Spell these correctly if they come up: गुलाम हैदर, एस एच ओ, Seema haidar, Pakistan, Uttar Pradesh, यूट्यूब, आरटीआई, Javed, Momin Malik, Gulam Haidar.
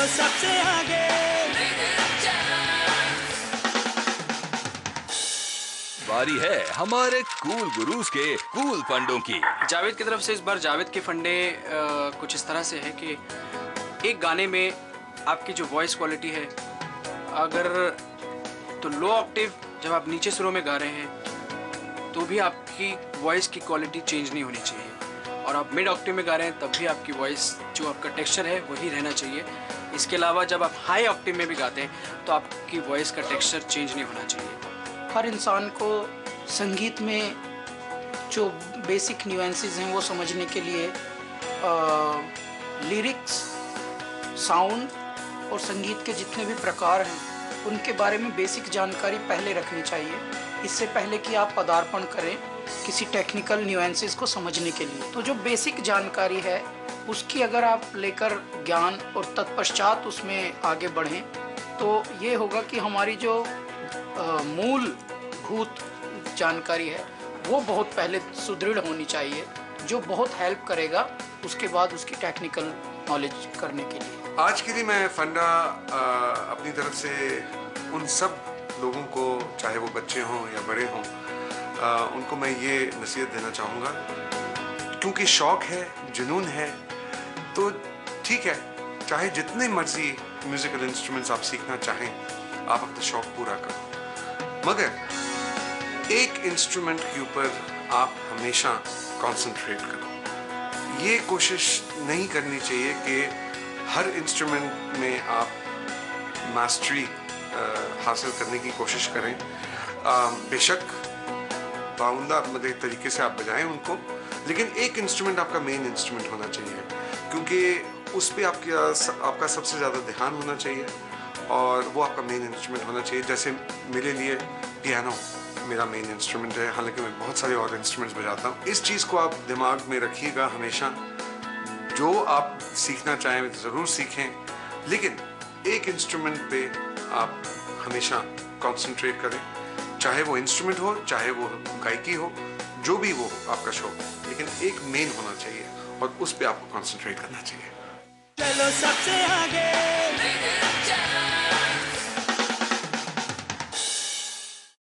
वो सबसे आगे। बारी है हमारे कूल गुरुज के कूल फंडों की। जावेद की तरफ से इस बार जावेद के फंडे कुछ इस तरह से है कि एक गाने में आपकी जो वॉइस क्वालिटी है, अगर तो लो ऑक्टेव जब आप नीचे सुरों में गा रहे हैं तो भी आपकी वॉइस की क्वालिटी चेंज नहीं होनी चाहिए, और आप मिड ऑक्टेव में गा रहे हैं तब भी आपकी वॉइस जो आपका टेक्सचर है वही रहना चाहिए। इसके अलावा जब आप हाई ऑक्टेव में भी गाते हैं तो आपकी वॉइस का टेक्सचर चेंज नहीं होना चाहिए। हर इंसान को संगीत में जो बेसिक न्यूएंसेस हैं वो समझने के लिए लिरिक्स, साउंड और संगीत के जितने भी प्रकार हैं उनके बारे में बेसिक जानकारी पहले रखनी चाहिए, इससे पहले कि आप पदार्पण करें किसी टेक्निकल न्यूएंसेस को समझने के लिए। तो जो बेसिक जानकारी है उसकी अगर आप लेकर ज्ञान और तत्पश्चात उसमें आगे बढ़ें तो ये होगा कि हमारी जो मूलभूत जानकारी है वो बहुत पहले सुदृढ़ होनी चाहिए, जो बहुत हेल्प करेगा उसके बाद उसकी टेक्निकल नॉलेज करने के लिए। आज के लिए मैं फंडा अपनी तरफ से उन सब लोगों को, चाहे वो बच्चे हों या बड़े हों, उनको मैं ये नसीहत देना चाहूँगा, क्योंकि शौक़ है, जुनून है, तो ठीक है, चाहे जितने मर्जी म्यूज़िकल इंस्ट्रूमेंट्स आप सीखना चाहें, आप अपना शौक़ पूरा करो, मगर एक इंस्ट्रूमेंट के ऊपर आप हमेशा कॉन्सनट्रेट करो। ये कोशिश नहीं करनी चाहिए कि हर इंस्ट्रूमेंट में आप मास्टरी हासिल करने की कोशिश करें। बेशक बाउंदा मतलब तरीके से आप बजाएं उनको, लेकिन एक इंस्ट्रूमेंट आपका मेन इंस्ट्रूमेंट होना चाहिए, क्योंकि उस पर आपका सबसे ज़्यादा ध्यान होना चाहिए और वो आपका मेन इंस्ट्रूमेंट होना चाहिए। जैसे मेरे लिए पियानो मेरा मेन इंस्ट्रूमेंट है, हालांकि मैं बहुत सारे और इंस्ट्रूमेंट्स बजाता हूँ। इस चीज़ को आप दिमाग में रखिएगा हमेशा, जो आप सीखना चाहें तो ज़रूर सीखें, लेकिन एक इंस्ट्रूमेंट पे आप हमेशा कॉन्सेंट्रेट करें, चाहे वो इंस्ट्रूमेंट हो, चाहे वो गायकी हो, जो भी वो आपका शौक हो, लेकिन एक मेन होना चाहिए और उस पे आपको कॉन्सेंट्रेट करना चाहिए। चलो सबसे आगे।